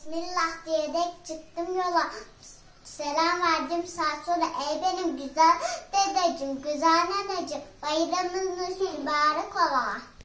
Bismillah diyerek çıktım yola. Selam verdim saat sonra. Ey benim güzel dedeciğim, güzel neneciğim, bayramınız mübarek ola.